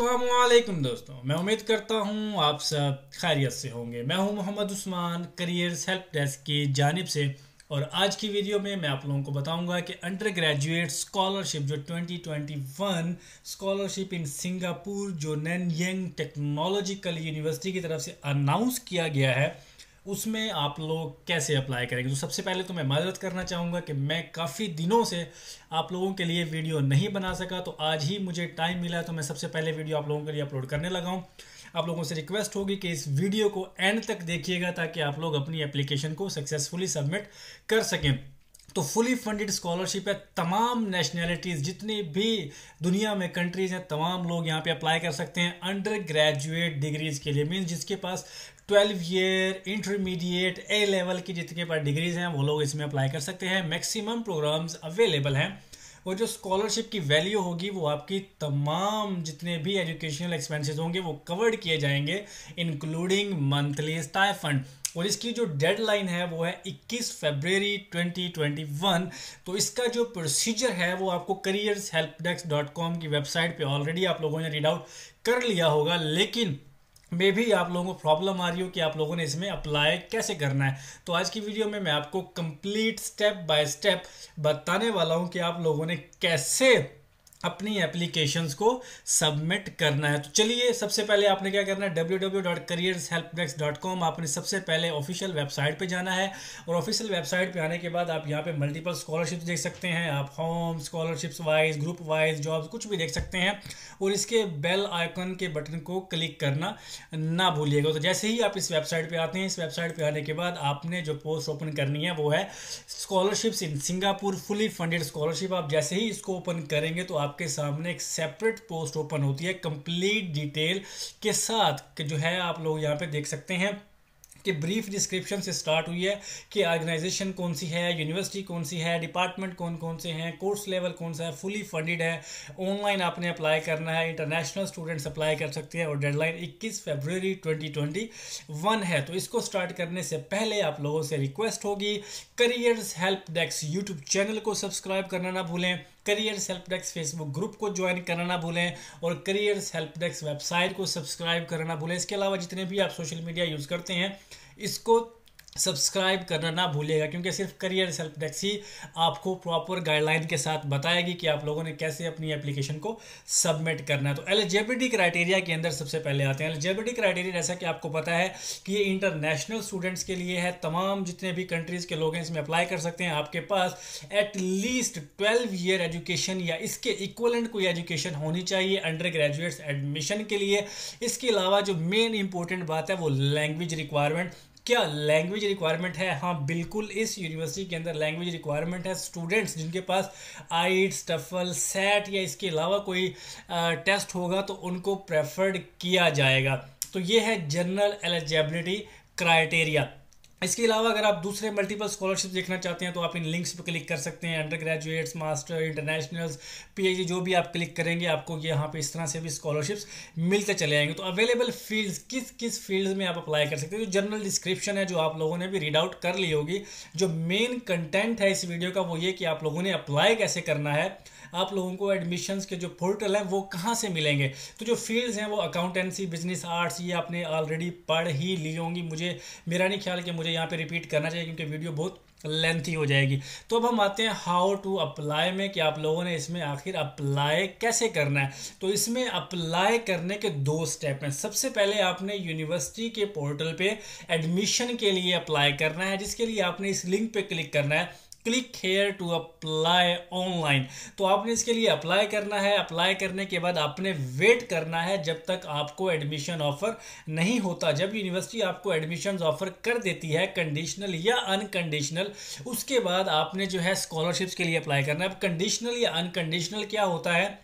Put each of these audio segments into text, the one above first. अस्सलामुअलैकुम दोस्तों, मैं उम्मीद करता हूँ आप सब खैरियत से होंगे। मैं हूँ Mohammad Usman, careers help desk की जानिब से, और आज की वीडियो में मैं आप लोगों को बताऊंगा कि अंडर ग्रेजुएट स्कॉलरशिप जो 2021 स्कॉलरशिप इन सिंगापुर जो ननयांग टेक्नोलॉजिकल यूनिवर्सिटी की तरफ से अनाउंस किया गया है उसमें आप लोग कैसे अप्लाई करेंगे। तो सबसे पहले तो मैं माजरत करना चाहूँगा कि मैं काफ़ी दिनों से आप लोगों के लिए वीडियो नहीं बना सका, तो आज ही मुझे टाइम मिला तो मैं सबसे पहले वीडियो आप लोगों के लिए अपलोड करने लगा हूँ। आप लोगों से रिक्वेस्ट होगी कि इस वीडियो को एंड तक देखिएगा ताकि आप लोग अपनी एप्लीकेशन को सक्सेसफुली सबमिट कर सकें। तो फुली फंडेड स्कॉलरशिप है, तमाम नेशनैलिटीज़ जितनी भी दुनिया में कंट्रीज़ हैं तमाम लोग यहाँ पे अप्लाई कर सकते हैं अंडर ग्रेजुएट डिग्रीज़ के लिए। मीन्स जिसके पास 12 ईयर, इंटरमीडिएट, ए लेवल की जितने पर डिग्रीज़ हैं वो लोग इसमें अप्लाई कर सकते हैं। मैक्सिमम प्रोग्राम्स अवेलेबल हैं और जो स्कॉलरशिप की वैल्यू होगी वो आपकी तमाम जितने भी एजुकेशनल एक्सपेंसेस होंगे वो कवर्ड किए जाएंगे इंक्लूडिंग मंथली स्टाइफंड। और इसकी जो डेडलाइन है वो है 21 फरवरी 2021। तो इसका जो प्रोसीजर है वो आपको careershelpdesk.com की वेबसाइट पे ऑलरेडी आप लोगों ने रीड आउट कर लिया होगा, लेकिन मे भी आप लोगों को प्रॉब्लम आ रही हो कि आप लोगों ने इसमें अप्लाई कैसे करना है। तो आज की वीडियो में मैं आपको कंप्लीट स्टेप बाय स्टेप बताने वाला हूं कि आप लोगों ने कैसे अपनी एप्लीकेशंस को सबमिट करना है। तो चलिए, सबसे पहले आपने क्या करना है, www.careershelpdesk.com आपने सबसे पहले ऑफिशियल वेबसाइट पे जाना है। और ऑफिशियल वेबसाइट पे आने के बाद आप यहाँ पे मल्टीपल स्कॉलरशिप्स देख सकते हैं, आप home scholarships wise, group wise, jobs कुछ भी देख सकते हैं। और इसके बेल आइकन के बटन को क्लिक करना ना भूलिएगा। तो जैसे ही आप इस वेबसाइट पर आते हैं, इस वेबसाइट पर आने के बाद आपने जो पोस्ट ओपन करनी है वो है scholarships in Singapore fully funded scholarship. आप जैसे ही इसको ओपन करेंगे तो आपके सामने एक सेपरेट पोस्ट ओपन होती है कंप्लीट डिटेल के साथ कि जो है आप लोग यहाँ पे देख सकते हैं कि ब्रीफ डिस्क्रिप्शन से स्टार्ट हुई है कि ऑर्गेनाइजेशन कौन सी है, यूनिवर्सिटी कौन सी है, डिपार्टमेंट कौन कौन से हैं, कोर्स लेवल कौन सा है, फुली फंडेड है, ऑनलाइन आपने अप्लाई करना है, इंटरनेशनल स्टूडेंट्स अप्लाई कर सकते हैं और डेडलाइन 21 फरवरी 2021 है। तो इसको स्टार्ट करने से पहले आप लोगों से रिक्वेस्ट होगी careers help desk YouTube channel को सब्सक्राइब करना ना भूलें, careers help desk Facebook group को ज्वाइन करना ना भूलें और करियर्स हेल्प डेस्क वेबसाइट को सब्सक्राइब करना ना भूलें। इसके अलावा जितने भी आप सोशल मीडिया यूज़ करते हैं इसको सब्सक्राइब करना ना भूलिएगा, क्योंकि सिर्फ करियर्स हेल्प डेस्क ही आपको प्रॉपर गाइडलाइन के साथ बताएगी कि आप लोगों ने कैसे अपनी एप्लीकेशन को सबमिट करना है। तो एलिजिबिलिटी क्राइटेरिया के अंदर सबसे पहले आते हैं। एलिजिबिलिटी क्राइटेरिया जैसा कि आपको पता है कि ये इंटरनेशनल स्टूडेंट्स के लिए है, तमाम जितने भी कंट्रीज़ के लोग हैं इसमें अप्लाई कर सकते हैं। आपके पास एटलीस्ट 12 ईयर एजुकेशन या इसके इक्वलेंट कोई एजुकेशन होनी चाहिए अंडर ग्रेजुएट्स एडमिशन के लिए। इसके अलावा जो मेन इंपॉर्टेंट बात है वो लैंग्वेज रिक्वायरमेंट। क्या लैंग्वेज रिक्वायरमेंट है? हाँ बिल्कुल, इस यूनिवर्सिटी के अंदर लैंग्वेज रिक्वायरमेंट है। स्टूडेंट्स जिनके पास आईएलटीएस, टफल, सेट या इसके अलावा कोई टेस्ट होगा तो उनको प्रेफर्ड किया जाएगा। तो ये है जनरल एलिजिबिलिटी क्राइटेरिया। इसके अलावा अगर आप दूसरे मल्टीपल स्कॉलरशिप देखना चाहते हैं तो आप इन लिंक्स पर क्लिक कर सकते हैं, under graduates, master, internationals, PhD, जो भी आप क्लिक करेंगे आपको यहाँ पे इस तरह से भी स्कॉलरशिप्स मिलते चले आएंगे। तो अवेलेबल फील्ड्स किस किस फील्ड में आप अप्लाई कर सकते हैं, जो जनरल डिस्क्रिप्शन है जो आप लोगों ने भी रीड आउट कर ली होगी। जो मेन कंटेंट है इस वीडियो का वो ये कि आप लोगों ने अप्लाई कैसे करना है, आप लोगों को एडमिशन्स के जो पोर्टल हैं वो कहाँ से मिलेंगे। तो जो फील्ड्स हैं वो अकाउंटेंसी, बिजनेस, आर्ट्स, ये आपने ऑलरेडी पढ़ ही ली होंगी। मुझे मेरा नहीं ख्याल कि मुझे यहाँ पे रिपीट करना चाहिए क्योंकि वीडियो बहुत लेंथी हो जाएगी। तो अब हम आते हैं हाउ टू अप्लाई में कि आप लोगों ने इसमें आखिर अप्लाई कैसे करना है। तो इसमें अप्लाई करने के दो स्टेप हैं। सबसे पहले आपने यूनिवर्सिटी के पोर्टल पे एडमिशन के लिए अप्लाई करना है, जिसके लिए आपने इस लिंक पे क्लिक करना है, click here to apply online. तो आपने इसके लिए अप्लाई करना है। अप्लाई करने के बाद आपने वेट करना है जब तक आपको एडमिशन ऑफर नहीं होता। जब यूनिवर्सिटी आपको एडमिशन ऑफर कर देती है कंडीशनल या अनकंडीशनल, उसके बाद आपने जो है स्कॉलरशिप्स के लिए अप्लाई करना है। अब कंडीशनल या अनकंडीशनल क्या होता है?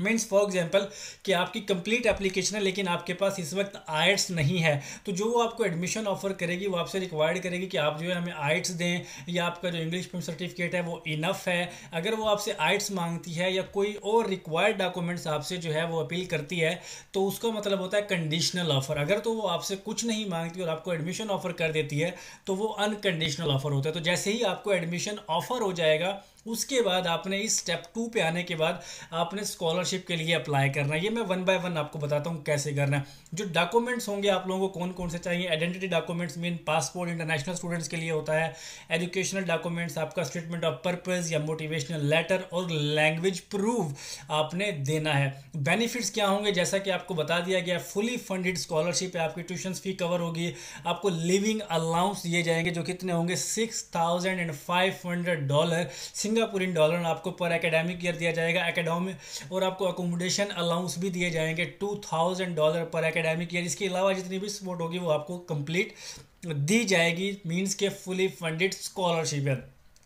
मीन्स फॉर एग्जाम्पल कि आपकी कंप्लीट एप्लीकेशन है लेकिन आपके पास इस वक्त आइट्स नहीं है, तो जो वो आपको एडमिशन ऑफर करेगी वो आपसे रिक्वायर्ड करेगी कि आप जो है हमें आइट्स दें या आपका जो इंग्लिश सर्टिफिकेट है वो इनफ है। अगर वो आपसे आइट्स मांगती है या कोई और रिक्वायर्ड डॉक्यूमेंट्स आपसे जो है वो अपील करती है तो उसका मतलब होता है कंडीशनल ऑफर। अगर तो वो आपसे कुछ नहीं मांगती और आपको एडमिशन ऑफर कर देती है तो वो अनकंडीशनल ऑफर होता है। तो जैसे ही आपको एडमिशन ऑफर हो जाएगा उसके बाद आपने इस स्टेप 2 पे आने के बाद आपने स्कॉलरशिप के लिए अप्लाई करना है। ये मैं वन बाय वन आपको बताता हूँ कैसे करना है। जो डॉक्यूमेंट्स होंगे आप लोगों को कौन कौन से चाहिए, identity documents mean passport international students के लिए होता है, एजुकेशनल डॉक्यूमेंट्स आपका स्टेटमेंट ऑफ पर्पस या मोटिवेशनल लेटर, और लैंग्वेज प्रूफ आपने देना है। बेनिफिट्स क्या होंगे जैसा कि आपको बता दिया गया, फुली फंडेड स्कॉलरशिप है, आपकी ट्यूशन फी कवर होगी, आपको लिविंग अलाउंस दिए जाएंगे जो कितने होंगे $6,500 सिंगापुरियन डॉलर आपको पर एकेडमिक ईयर दिया जाएगा एकेडमिक, और आपको अकोमोडेशन अलाउंस भी दिए जाएंगे $2,000 पर एकेडमिक ईयर। इसके अलावा जितनी भी सपोर्ट होगी वो आपको कंप्लीट दी जाएगी, मींस के फुली फंडेड स्कॉलरशिप है।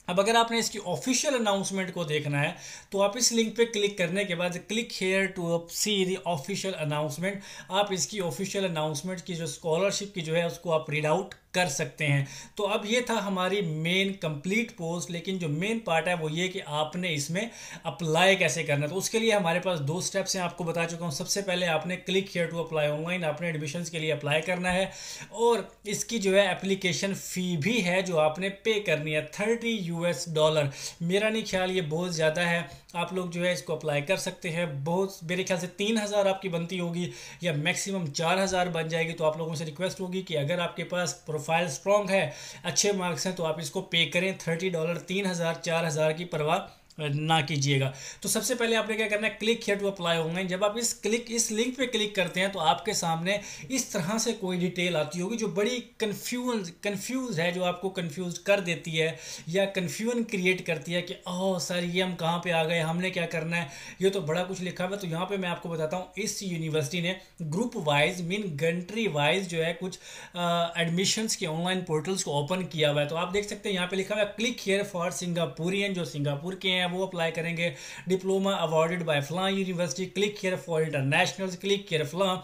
अब अगर आपने इसकी ऑफिशियल अनाउंसमेंट को देखना है तो आप इस लिंक पे क्लिक करने के बाद click here to see the official announcement, आप इसकी ऑफिशियल अनाउंसमेंट की जो स्कॉलरशिप की जो है उसको आप रीड आउट कर सकते हैं। तो अब ये था हमारी मेन कंप्लीट पोस्ट, लेकिन जो मेन पार्ट है वो ये कि आपने इसमें अप्लाई कैसे करना है। तो उसके लिए हमारे पास 2 स्टेप्स हैं, आपको बता चुका हूँ। सबसे पहले आपने click here to apply online, आपने एडमिशन के लिए अप्लाई करना है, और इसकी जो है एप्लीकेशन फ़ी भी है जो आपने पे करनी है $30। मेरा नहीं ख्याल ये बहुत ज़्यादा है, आप लोग जो है इसको अप्लाई कर सकते हैं। बहुत मेरे ख्याल से 3000 आपकी बनती होगी या मैक्सिमम 4000 बन जाएगी। तो आप लोगों से रिक्वेस्ट होगी कि अगर आपके पास प्रोफाइल स्ट्रॉन्ग है, अच्छे मार्क्स हैं, तो आप इसको पे करें। $30 3000 4000 की परवाह ना कीजिएगा। तो सबसे पहले आपने क्या करना है, click here to apply online. जब आप इस लिंक पे क्लिक करते हैं तो आपके सामने इस तरह से कोई डिटेल आती होगी जो बड़ी कन्फ्यूज है, जो आपको कन्फ्यूज कर देती है या कन्फ्यूजन क्रिएट करती है कि ओह सर ये हम कहाँ पे आ गए, हमने क्या करना है, ये तो बड़ा कुछ लिखा हुआ है। तो यहाँ पर मैं आपको बताता हूँ, इस यूनिवर्सिटी ने group wise mean country wise जो है कुछ एडमिशन्स के ऑनलाइन पोर्टल्स को ओपन किया हुआ है। तो आप देख सकते हैं यहाँ पर लिखा हुआ है क्लिक हियर फॉर सिंगापुरियन, जो सिंगापुर के हैं वो अप्लाई करेंगे। डिप्लोमा अवॉर्डेड बाय फलां university, click here for internationals, click here फलां।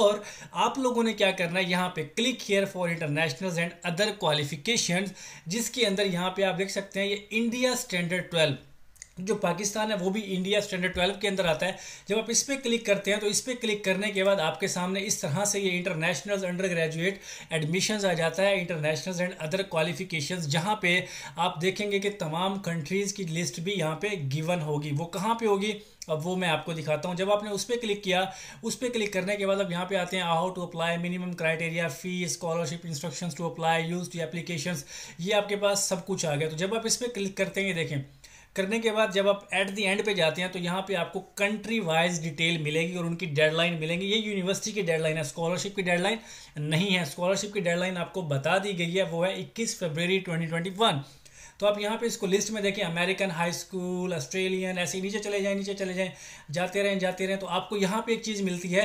और आप लोगों ने क्या करना है, यहाँ पे click here for internationals and other qualifications, जिसके अंदर यहाँ पे आप देख सकते हैं ये इंडिया स्टैंडर्ड 12, जो पाकिस्तान है वो भी इंडिया स्टैंडर्ड 12 के अंदर आता है। जब आप इस पर क्लिक करते हैं तो इस पर क्लिक करने के बाद आपके सामने इस तरह से ये इंटरनेशनल अंडर ग्रेजुएट एडमिशन्स आ जाता है, इंटरनेशनल एंड अदर क्वालिफिकेशंस, जहाँ पे आप देखेंगे कि तमाम कंट्रीज़ की लिस्ट भी यहाँ पे गिवन होगी। वो कहाँ पे होगी अब वो मैं आपको दिखाता हूँ। जब आपने उस पर क्लिक किया, उस पर क्लिक करने के बाद अब यहाँ पे आते हैं how to apply, minimum criteria, fee, scholarship, instructions to apply, use to applications, ये आपके पास सब कुछ आ गया। तो जब आप इस पर क्लिक करते हैं, देखें करने के बाद जब आप एट द एंड पे जाते हैं तो यहाँ पे आपको कंट्री वाइज डिटेल मिलेगी और उनकी डेडलाइन मिलेंगी। ये यूनिवर्सिटी की डेडलाइन है, स्कॉलरशिप की डेडलाइन नहीं है। स्कॉलरशिप की डेडलाइन आपको बता दी गई है, वो है 21 फरवरी 2021। तो आप यहाँ पे इसको लिस्ट में देखें, अमेरिकन हाई स्कूल, ऑस्ट्रेलियन, ऐसे नीचे चले जाएं, जाते रहें। तो आपको यहाँ पे एक चीज़ मिलती है,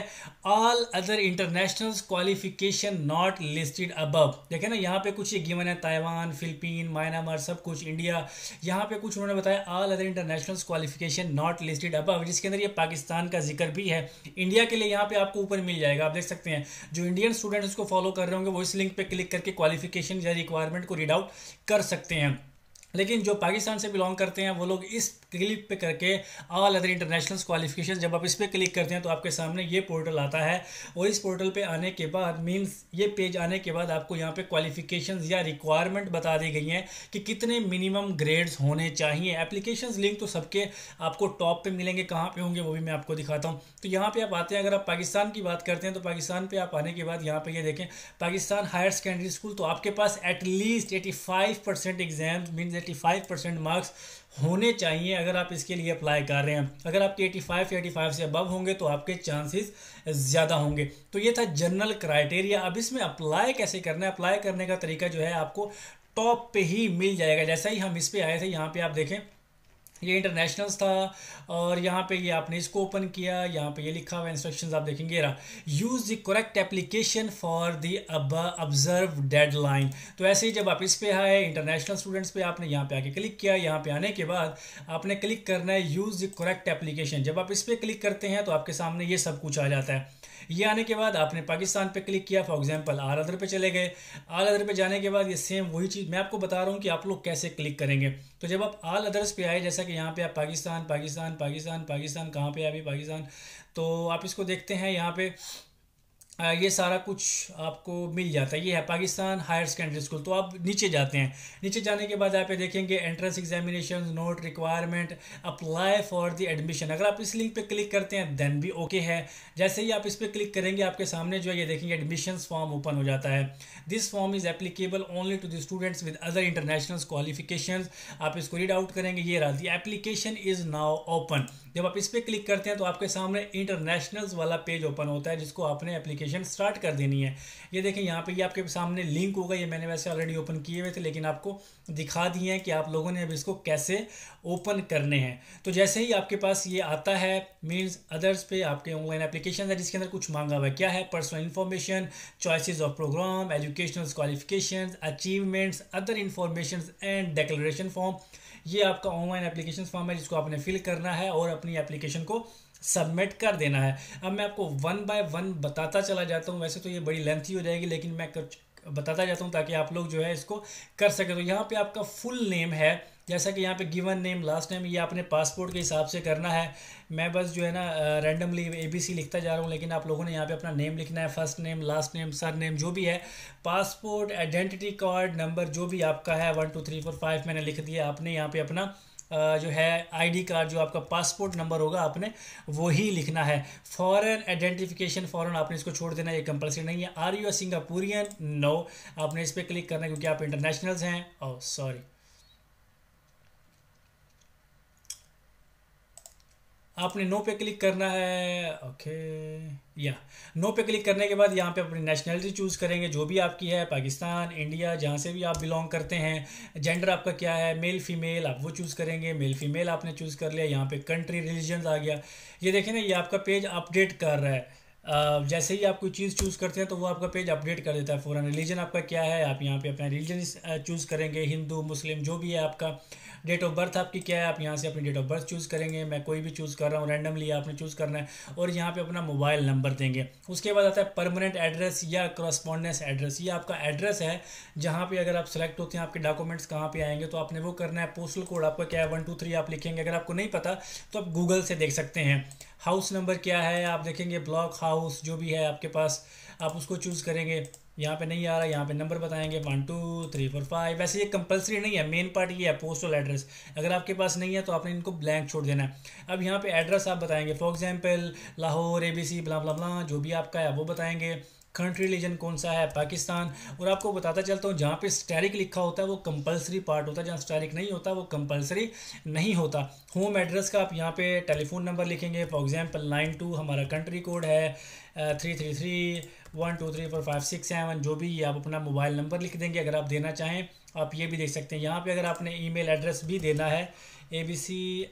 all other international qualification not listed above. देखें ना यहाँ पे कुछ ये गिवन है, ताइवान, फिलिपीन, म्यांमार, सब कुछ, इंडिया, यहाँ पे कुछ उन्होंने बताया all other international qualification not listed above, जिसके अंदर ये पाकिस्तान का जिक्र भी है। इंडिया के लिए यहाँ पे आपको ऊपर मिल जाएगा, आप देख सकते हैं। जो इंडियन स्टूडेंट्स उसको फॉलो कर रहे होंगे वो इस लिंक पर क्लिक करके क्वालिफिकेशन या रिक्वायरमेंट को रीड आउट कर सकते हैं, लेकिन जो पाकिस्तान से बिलोंग करते हैं वो लोग इस क्लिक पे करके ऑल अदर इंटरनेशनल क्वालिफिकेशन, जब आप इस पर क्लिक करते हैं तो आपके सामने ये पोर्टल आता है। और इस पोर्टल पे आने के बाद मींस ये पेज आने के बाद आपको यहाँ पे क्वालिफिकेशन या रिक्वायरमेंट बता दी गई हैं कि कितने मिनिमम ग्रेड्स होने चाहिए। एप्लीकेशन लिंक तो सबके आपको टॉप पर मिलेंगे, कहाँ पर होंगे वो भी मैं आपको दिखाता हूँ। तो यहाँ पर आप आते हैं, अगर आप पाकिस्तान की बात करते हैं तो पाकिस्तान पर आप आने के बाद यहाँ पर ये देखें पाकिस्तान हायर सेकेंडरी स्कूल, तो आपके पास एटलीस्ट 85% एग्जाम मीन्स 85% मार्क्स होने चाहिए अगर आप इसके लिए अप्लाई कर रहे हैं। अगर आपके 85 या 85 से अबव होंगे तो आपके चांसेस ज़्यादा होंगे। तो ये था जनरल क्राइटेरिया। अब इसमें अप्लाई कैसे करना है, अप्लाई करने का तरीका जो है आपको टॉप पे ही मिल जाएगा। जैसा ही हम इस पे आए थे, यहाँ पे आप देखें ये इंटरनेशनल्स था और यहाँ पे ये आपने इसको ओपन किया, यहाँ पे ये लिखा हुआ इंस्ट्रक्शंस आप देखेंगे रहा, use the correct application for the observe deadline. तो ऐसे ही जब आप इस पे आए इंटरनेशनल स्टूडेंट्स पे, आपने यहाँ पे आके क्लिक किया, यहाँ पे आने के बाद आपने क्लिक करना है यूज़ द करेक्ट एप्लीकेशन। जब आप इस पर क्लिक करते हैं तो आपके सामने ये सब कुछ आ जाता है। ये आने के बाद आपने पाकिस्तान पे क्लिक किया, फॉर एग्जांपल ऑल अदर पे चले गए। ऑल अदर पे जाने के बाद ये सेम वही चीज़ मैं आपको बता रहा हूँ कि आप लोग कैसे क्लिक करेंगे। तो जब आप ऑल अदर्स पे आए, जैसा कि यहाँ पे आप पाकिस्तान कहाँ पे है अभी पाकिस्तान, तो आप इसको देखते हैं यहाँ पे ये सारा कुछ आपको मिल जाता है। ये है पाकिस्तान हायर सेकेंडरी स्कूल। तो आप नीचे जाते हैं, नीचे जाने के बाद आप ये देखेंगे entrance examination note requirement apply for the admission. अगर आप इस लिंक पे क्लिक करते हैं देन भी ओके है। जैसे ही आप इस पर क्लिक करेंगे आपके सामने जो है ये देखेंगे एडमिशन फॉर्म ओपन हो जाता है। This form is applicable only to the students with other international qualification. आप इसको रीड आउट करेंगे, ये रहा the application is now open. जब आप इस पर क्लिक करते हैं तो आपके सामने इंटरनेशनल्स वाला पेज ओपन होता है जिसको आपने एप्लीकेशन स्टार्ट कर देनी है। ये देखें यहाँ पे ये आपके सामने लिंक होगा, ये मैंने वैसे ऑलरेडी ओपन किए हुए थे लेकिन आपको दिखा दिए हैं कि आप लोगों ने अब इसको कैसे ओपन करने हैं। तो जैसे ही आपके पास ये आता है मीन्स अदर्स पे आपके ऑनलाइन एप्लीकेशन है जिसके अंदर कुछ मांगा हुआ है। क्या है? Personal information, choices of program, educational qualification, achievements, other information and declaration form. ये आपका ऑनलाइन एप्लीकेशन फॉर्म है जिसको आपने फिल करना है और अपनी एप्लीकेशन को सबमिट कर देना है। अब मैं आपको वन बाय वन बताता चला जाता हूँ, वैसे तो ये बड़ी लेंथी हो जाएगी लेकिन मैं कुछ बताता जाता हूँ ताकि आप लोग जो है इसको कर सके। तो यहाँ पे आपका फुल नेम है, जैसा कि यहाँ पे गिवन नेम लास्ट नेम, ये आपने पासपोर्ट के हिसाब से करना है। मैं बस जो है ना रैंडमली ABC लिखता जा रहा हूँ लेकिन आप लोगों ने यहाँ पे अपना नेम लिखना है, first name, last name, surname जो भी है, पासपोर्ट, आइडेंटिटी कार्ड नंबर जो भी आपका है 1 2 3 4 5 मैंने लिख दिया। आपने यहाँ पर अपना जो है ID कार्ड जो आपका पासपोर्ट नंबर होगा आपने वो ही लिखना है। फॉरेन आइडेंटिफिकेशन फॉरेन आपने इसको छोड़ देना, ये कंपलसरी नहीं है। Are you a Singaporean? No, आपने इस पर क्लिक करना है क्योंकि आप इंटरनेशनल्स हैं। ओह सॉरी, आपने नो पे क्लिक करना है। ओके या नो पे क्लिक करने के बाद यहाँ पे अपनी नेशनलिटी चूज़ करेंगे जो भी आपकी है, पाकिस्तान, इंडिया, जहाँ से भी आप बिलोंग करते हैं। जेंडर आपका क्या है, मेल फीमेल, आप वो चूज़ करेंगे। मेल फीमेल आपने चूज़ कर लिया। यहाँ पे कंट्री रिलीजन आ गया। ये देखें ना, ये आपका पेज अपडेट कर रहा है। जैसे ही आप कोई चीज़ चूज़ करते हैं तो वो आपका पेज अपडेट कर देता है फौरन। रिलीजन आपका क्या है, आप यहाँ पे अपना रिलीजन चूज़ करेंगे, हिंदू, मुस्लिम जो भी है आपका। डेट ऑफ बर्थ आपकी क्या है, आप यहाँ से अपनी डेट ऑफ बर्थ चूज़ करेंगे। मैं कोई भी चूज़ कर रहा हूँ रैंडमली, आपने चूज़ करना है। और यहाँ पे अपना मोबाइल नंबर देंगे। उसके बाद आता है परमानेंट एड्रेस या करस्पॉन्डेंस एड्रेस। ये आपका एड्रेस है जहाँ पर अगर आप सेलेक्ट होते हैं आपके डॉक्यूमेंट्स कहाँ पर आएंगे, तो आपने वो करना है। पोस्टल कोड आपका क्या है 1 2 3 आप लिखेंगे। अगर आपको नहीं पता तो आप गूगल से देख सकते हैं। हाउस नंबर क्या है, आप देखेंगे ब्लॉक हाउस जो भी है आपके पास, आप उसको चूज़ करेंगे। यहाँ पे नहीं आ रहा, यहाँ पे नंबर बताएंगे 1 2 3 4 5। वैसे ये कंपलसरी नहीं है, मेन पार्ट ये है पोस्टल एड्रेस। अगर आपके पास नहीं है तो आपने इनको ब्लैंक छोड़ देना है। अब यहाँ पे एड्रेस आप बताएंगे, for example Lahore ABC blah blah blah जो भी आपका है वो बताएंगे। कंट्री रिलीजन कौन सा है, पाकिस्तान। और आपको बताता चलता हूँ, जहाँ पे स्टेरिक लिखा होता है वो कंपलसरी पार्ट होता है, जहाँ स्टेरिक नहीं होता वो कंपलसरी नहीं होता। होम एड्रेस का आप यहाँ पे टेलीफोन नंबर लिखेंगे, फॉर एग्जांपल 92 हमारा कंट्री कोड है, 333 1 2 3 4 5 6 7 जो भी, आप अपना मोबाइल नंबर लिख देंगे। अगर आप देना चाहें आप ये भी देख सकते हैं। यहाँ पर अगर आपने ईमेल एड्रेस भी देना है, abc@gmail.com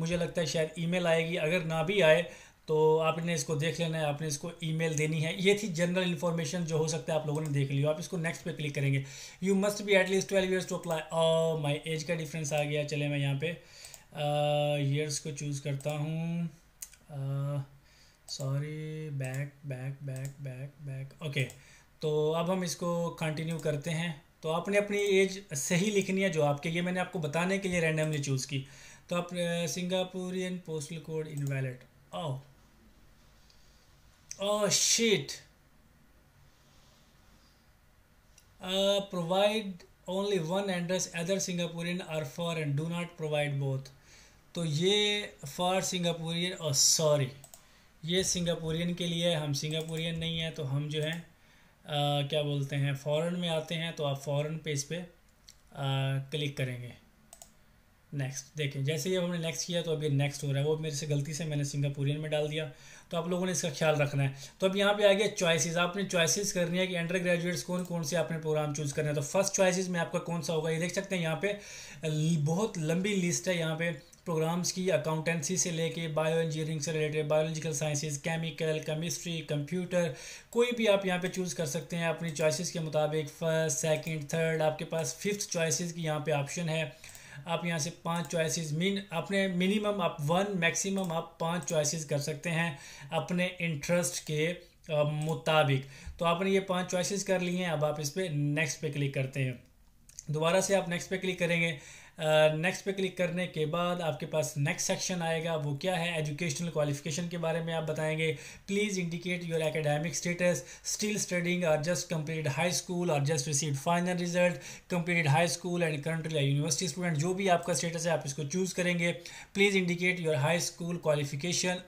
मुझे लगता है शायद ईमेल आएगी। अगर ना भी आए तो आपने इसको देख लेना है, आपने इसको ईमेल देनी है। ये थी जनरल इन्फॉर्मेशन जो हो सकता है आप लोगों ने देख लिया। आप इसको नेक्स्ट पे क्लिक करेंगे। You must be at least 12 years to apply. और माई एज का डिफरेंस आ गया। चले मैं यहाँ पे ईयर्स को चूज़ करता हूँ। Sorry, back back back back back okay. तो अब हम इसको कंटिन्यू करते हैं। तो आपने अपनी एज सही लिखनी है जो आपके, ये मैंने आपको बताने के लिए रैंडमली चूज़ की। तो आप Singaporean, postal code invalid. Oh shit, provide only one address other Singaporean are for and do not provide both. तो ये फॉर सिंगापुरियन, और सॉरी ये सिंगापुरियन के लिए, हम सिंगापुरियन नहीं है तो हम जो है क्या बोलते हैं फॉरेन में आते हैं। तो आप फॉरेन पेज पे क्लिक करेंगे, नेक्स्ट। देखें जैसे ही हमने नेक्स्ट किया तो अभी नेक्स्ट हो रहा है, वो मेरे से गलती से मैंने सिंगापुरियन में डाल दिया। तो आप लोगों ने इसका ख्याल रखना है। तो अब यहाँ पे आ गया चॉइसेस। आपने चॉइसेस करनी है कि अंडर ग्रेजुएट्स कौन कौन से आपने प्रोग्राम चूज़ करना है। तो फर्स्ट चॉइसेस में आपका कौन सा होगा ये देख सकते हैं। यहाँ पे बहुत लंबी लिस्ट है यहाँ पे प्रोग्राम्स की, अकाउंटेंसी से लेके बायो इंजीनियरिंग से related, biological sciences, chemical, chemistry, computer, कोई भी आप यहाँ पे चूज़ कर सकते हैं अपनी चॉइसेस के मुताबिक। फर्स्ट, सेकंड, थर्ड, आपके पास फिफ्थ चॉइसेस की यहाँ पे ऑप्शन है। आप यहाँ से 5 चॉइसेस अपने मिनिमम आप 1, मैक्सिमम आप 5 चॉइसेस कर सकते हैं अपने इंटरेस्ट के मुताबिक। तो आपने ये 5 चॉइसेस कर ली हैं। अब आप इस पर नेक्स्ट पे क्लिक करते हैं। दोबारा से आप नेक्स्ट पे क्लिक करेंगे। नेक्स्ट पे क्लिक करने के बाद आपके पास नेक्स्ट सेक्शन आएगा, वो क्या है, एजुकेशनल क्वालिफिकेशन के बारे में आप बताएंगे। Please indicate your academic status, still studying और जस्ट कंप्लीट हाई स्कूल और just received final result, complete high school and currently university student, जो भी आपका स्टेटस है आप इसको चूज़ करेंगे। Please indicate your high school qualification,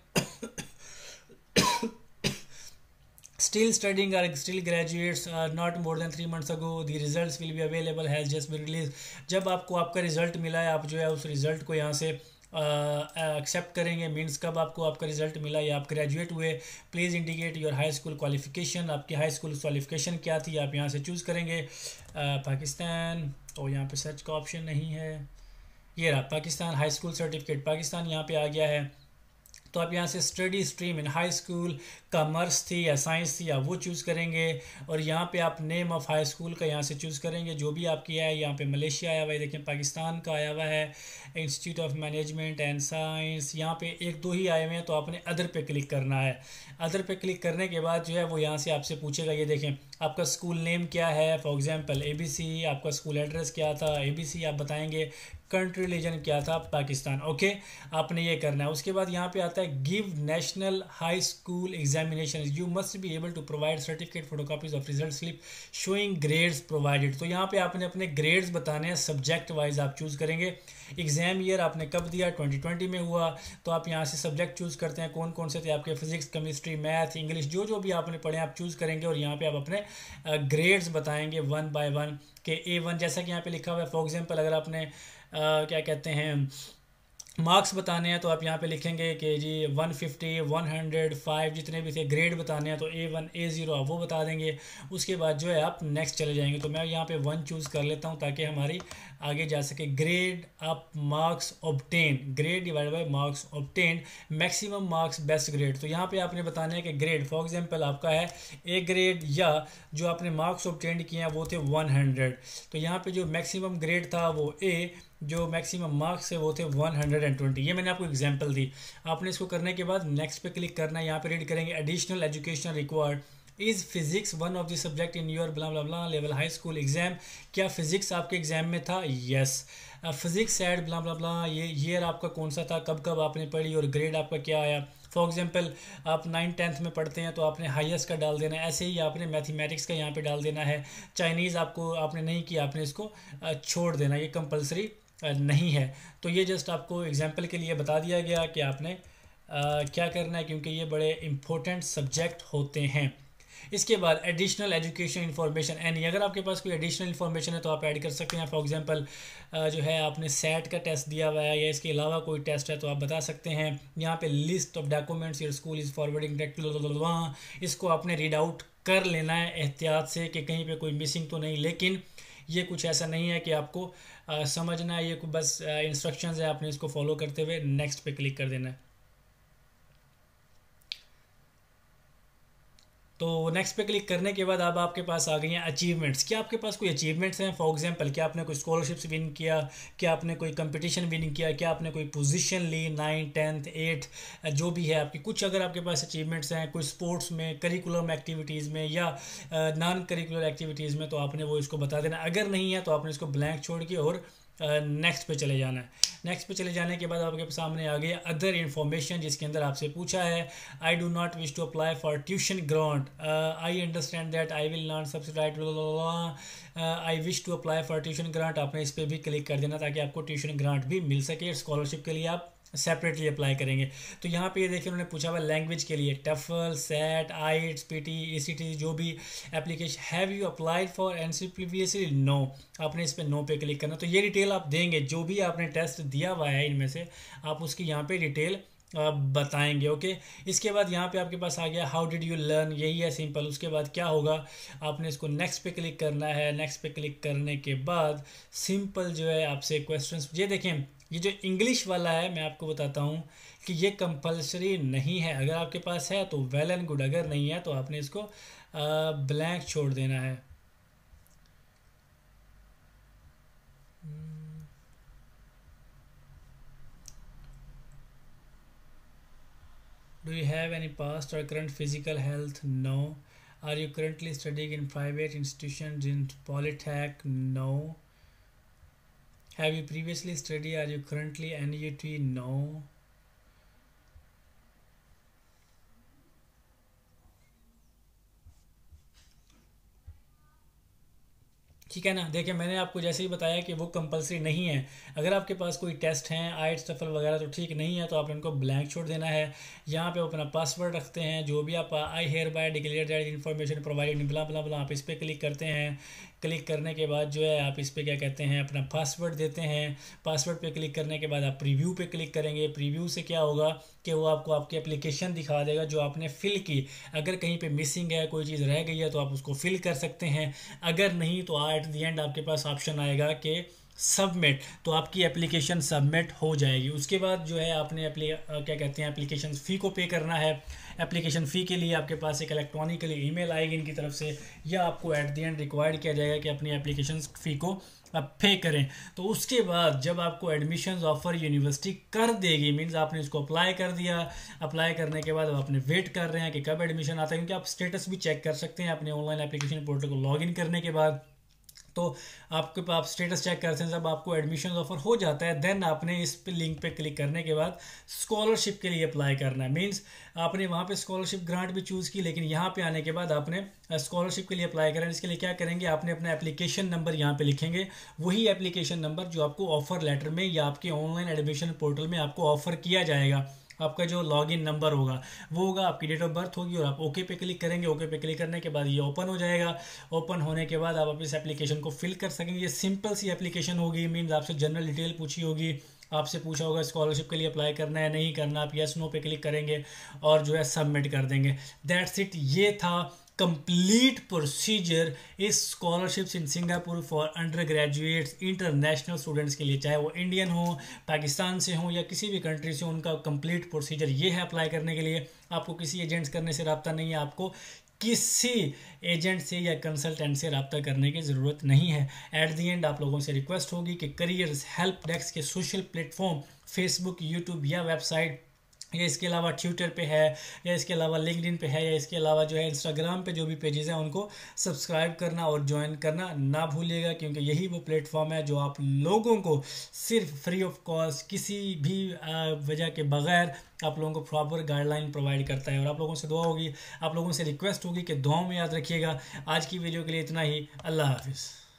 still studying or still graduates not more than 3 months ago, the results will be available has just been released। जब आपको आपका रिजल्ट मिला है, आप जो है उस रिजल्ट को यहाँ से एक्सेप्ट करेंगे, मीन्स कब आपको आपका रिजल्ट मिला या आप ग्रेजुएट हुए। Please indicate your high school qualification, आपकी हाई स्कूल क्वालिफिकेशन क्या थी आप यहाँ से चूज़ करेंगे। पाकिस्तान, और यहाँ पे सर्च का ऑप्शन नहीं है, ये रहा Pakistan high school certificate, Pakistan यहाँ पे आ गया है। तो आप यहाँ से study stream in high school, commerce थी या साइंस थी, या वो चूज़ करेंगे। और यहाँ पे आप नेम ऑफ हाई स्कूल का यहाँ से चूज़ करेंगे, जो भी आपकी है। यहाँ पे मलेशिया आया हुआ है, देखें पाकिस्तान का आया हुआ है, institute of management and science, यहाँ पे एक दो ही आए हुए हैं। तो आपने अदर पे क्लिक करना है। अदर पे क्लिक करने के बाद जो है वो यहाँ से आपसे पूछेगा, ये देखें आपका स्कूल नेम क्या है, फॉर एग्ज़ाम्पल ABC, आपका स्कूल एड्रेस क्या था ABC, आप बताएँगे। कंट्री रिलीजन क्या था, पाकिस्तान, ओके, आपने ये करना है। उसके बाद यहाँ पे आता है give national high school examination, you must be able to provide certificate photocopies of result slip showing grades provided. तो यहाँ पे आपने अपने ग्रेड्स बताने हैं, सब्जेक्ट वाइज आप चूज़ करेंगे। एग्ज़ाम ईयर आपने कब दिया, 2020 में हुआ, तो आप यहाँ से सब्जेक्ट चूज़ करते हैं, कौन कौन से थे आपके, फिजिक्स, केमिस्ट्री, मैथ, इंग्लिश, जो जो भी आपने पढ़े आप चूज़ करेंगे। और यहाँ पे आप अपने ग्रेड्स बताएंगे वन बाय वन के A1, जैसा कि यहाँ पे लिखा हुआ है। फॉर एग्जाम्पल अगर आपने क्या कहते हैं मार्क्स बताने हैं, तो आप यहाँ पे लिखेंगे कि जी 150, 105, जितने भी थे ग्रेड बताने हैं, तो A1, A0 आप वो बता देंगे। उसके बाद जो है आप नेक्स्ट चले जाएंगे। तो मैं यहाँ पे 1 चूज़ कर लेता हूँ ताकि हमारी आगे जा सके। Grade up marks obtain, grade divide by marks obtain, maximum marks, best grade. तो यहाँ पे आपने बताना है कि ग्रेड, फॉर एग्जांपल आपका है A ग्रेड, या जो आपने मार्क्स ऑब्टेन किए हैं वो थे 100, तो यहाँ पर जो मैक्सिमम ग्रेड था वो A, जो मैक्सिमम मार्क्स है वो थे 120। ये मैंने आपको एग्जांपल दी। आपने इसको करने के बाद नेक्स्ट पे क्लिक करना है। यहाँ पे रीड करेंगे additional education required, is physics one of the subject in your blah blah blah level high school exam, क्या फिज़िक्स आपके एग्ज़ाम में था, yes, physics add blah blah blah, ये ईयर आपका कौन सा था, कब कब आपने पढ़ी और ग्रेड आपका क्या आया। फॉर एग्जाम्पल आप 9th-10th में पढ़ते हैं तो आपने हाईएस्ट का डाल देना है, ऐसे ही आपने मैथमेटिक्स का यहाँ पे डाल देना है। चाइनीज़ आपको आपने नहीं किया, आपने इसको छोड़ देना, ये कंपलसरी नहीं है। तो ये जस्ट आपको एग्जाम्पल के लिए बता दिया गया कि आपने क्या करना है, क्योंकि ये बड़े इंपॉर्टेंट सब्जेक्ट होते हैं। इसके बाद एडिशनल एजुकेशन इन्फॉर्मेशन एनी, अगर आपके पास कोई एडिशनल इन्फॉर्मेशन है तो आप ऐड कर सकते हैं। फॉर एग्जांपल जो है आपने सेट का टेस्ट दिया हुआ है, या इसके अलावा कोई टेस्ट है तो आप बता सकते हैं। यहाँ पे list of documents your school is forwarding, इसको आपने रीड आउट कर लेना है एहतियात से कि कहीं पर कोई मिसिंग तो नहीं। लेकिन ये कुछ ऐसा नहीं है कि आपको समझना है, ये बस इंस्ट्रक्शंस है, आपने इसको फॉलो करते हुए नेक्स्ट पे क्लिक कर देना है। तो नेक्स्ट पे क्लिक करने के बाद अब आपके पास आ गई हैं अचीवमेंट्स, क्या आपके पास कोई अचीवमेंट्स हैं। फॉर एग्जांपल क्या आपने कोई स्कॉलरशिप्स विन किया, क्या आपने कोई कंपटीशन विन किया, क्या आपने कोई पोजीशन ली 9th-10th-8th, जो भी है आपकी कुछ, अगर आपके पास अचीवमेंट्स हैं कोई स्पोर्ट्स में, करिकुलम एक्टिविटीज़ में या नॉन करिकुलर एक्टिविटीज़ में, तो आपने वो इसको बता देना। अगर नहीं है तो आपने इसको ब्लैंक छोड़ के और नेक्स्ट पे चले जाना है। नेक्स्ट पे चले जाने के बाद आपके सामने आ गया अदर इन्फॉर्मेशन, जिसके अंदर आपसे पूछा है I do not wish to apply for tuition grant, I understand that I will not subsidise, I wish to apply for tuition grant, आपने इस पर भी क्लिक कर देना ताकि आपको ट्यूशन ग्रांट भी मिल सके। स्कॉलरशिप के लिए आप सेपरेटली अप्लाई करेंगे। तो यहाँ पे ये देखिए उन्होंने पूछा हुआ लैंग्वेज के लिए TOEFL, SAT, IELTS, PTE, ACT, जो भी application, have you applied for NC previously, no, आपने इस पर नो पे क्लिक करना। तो ये डिटेल आप देंगे, जो भी आपने टेस्ट दिया हुआ है इनमें से आप उसकी यहाँ पे डिटेल बताएंगे, ओके। इसके बाद यहाँ पे आपके पास आ गया हाउ डिड यू लर्न, यही है सिंपल। उसके बाद क्या होगा, आपने इसको नेक्स्ट पे क्लिक करना है। नेक्स्ट पे क्लिक करने के बाद सिंपल जो है आपसे क्वेश्चंस, ये देखें ये जो इंग्लिश वाला है मैं आपको बताता हूँ कि ये कंपलसरी नहीं है, अगर आपके पास है तो वेल एंड गुड, अगर नहीं है तो आपने इसको ब्लैंक छोड़ देना है। Do you have any past or current physical health? No. Are you currently studying in private institutions in Polytech? No. Have you previously studied? Are you currently NUT? No. ठीक है ना, देखिए मैंने आपको जैसे ही बताया कि वो कंपलसरी नहीं है। अगर आपके पास कोई टेस्ट हैं आइट्स टफल वगैरह तो ठीक नहीं है, तो आपने उनको ब्लैंक छोड़ देना है। यहाँ पे अपना पासवर्ड रखते हैं, जो भी आप I hereby declare that information provided blah blah blah, आप इस पर क्लिक करते हैं। क्लिक करने के बाद जो है आप इस पर क्या कहते हैं अपना पासवर्ड देते हैं। पासवर्ड पर क्लिक करने के बाद आप प्रीव्यू पर क्लिक करेंगे। प्रीव्यू से क्या होगा कि वो आपको आपकी एप्लीकेशन दिखा देगा जो आपने फ़िल की। अगर कहीं पर मिसिंग है, कोई चीज़ रह गई है, तो आप उसको फ़िल कर सकते हैं। अगर नहीं तो एट द एंड आपके पास ऑप्शन आएगा कि सबमिट, तो आपकी एप्लीकेशन सबमिट हो जाएगी। उसके बाद जो है आपने क्या कहते हैं एप्लीकेशन फ़ी को पे करना है। एप्लीकेशन फ़ी के लिए आपके पास एक इलेक्ट्रॉनिकली ईमेल आएगी इनकी तरफ से, या आपको एट द एंड रिक्वायर्ड किया जाएगा कि अपनी एप्लीकेशन फ़ी को आप पे करें। तो उसके बाद जब आपको एडमिशन ऑफ़र यूनिवर्सिटी कर देगी, मीन्स आपने उसको अप्लाई कर दिया। अप्लाई करने के बाद अब आपने वेट कर रहे हैं कि कब एडमिशन आता है, क्योंकि आप स्टेटस भी चेक कर सकते हैं अपने ऑनलाइन एप्लीकेशन पोर्टल को लॉग इन करने के बाद। तो आपके आप स्टेटस चेक करते हैं, जब आपको एडमिशन ऑफर हो जाता है, देन आपने इस पे लिंक पे क्लिक करने के बाद स्कॉलरशिप के लिए अप्लाई करना है। मीन्स आपने वहाँ पे स्कॉलरशिप ग्रांट भी चूज़ की, लेकिन यहाँ पे आने के बाद आपने स्कॉलरशिप के लिए अप्लाई करना है। इसके लिए क्या करेंगे, आपने अपना एप्लीकेशन नंबर यहाँ पे लिखेंगे, वही एप्लीकेशन नंबर जो आपको ऑफ़र लेटर में या आपके ऑनलाइन एडमिशन पोर्टल में आपको ऑफ़र किया जाएगा। आपका जो लॉगिन नंबर होगा वो होगा, आपकी डेट ऑफ बर्थ होगी, और आप ओके पे क्लिक करेंगे। ओके पे क्लिक करने के बाद ये ओपन हो जाएगा। ओपन होने के बाद आप इस एप्लीकेशन को फिल कर सकेंगे। ये सिंपल सी एप्लीकेशन होगी, मीन्स आपसे जनरल डिटेल पूछी होगी, आपसे पूछा होगा स्कॉलरशिप के लिए अप्लाई करना है नहीं करना, आप यस नो पे क्लिक करेंगे और जो है सबमिट कर देंगे। दैट्स इट, ये था कंप्लीट प्रोसीजर इस scholarships in Singapore for undergraduates international students के लिए, चाहे वो इंडियन हो, पाकिस्तान से हो या किसी भी कंट्री से हो। उनका कंप्लीट प्रोसीजर ये है अप्लाई करने के लिए। आपको किसी एजेंट्स करने से रब्ता नहीं है, आपको किसी एजेंट से या कंसल्टेंट से रब्ता करने की ज़रूरत नहीं है। एट दी एंड आप लोगों से रिक्वेस्ट होगी कि करियर्स हेल्प डेस्क के सोशल प्लेटफॉर्म फेसबुक, यूट्यूब या वेबसाइट, या इसके अलावा ट्विटर पे है, या इसके अलावा लिंक्डइन पे है, या इसके अलावा जो है इंस्टाग्राम पे जो भी पेजेस हैं उनको सब्सक्राइब करना और ज्वाइन करना ना भूलिएगा, क्योंकि यही वो प्लेटफॉर्म है जो आप लोगों को सिर्फ फ्री ऑफ कॉस्ट, किसी भी वजह के बगैर आप लोगों को प्रॉपर गाइडलाइन प्रोवाइड करता है। और आप लोगों से दुआ होगी, आप लोगों से रिक्वेस्ट होगी कि दुआओं में याद रखिएगा। आज की वीडियो के लिए इतना ही, अल्लाह हाफिज़।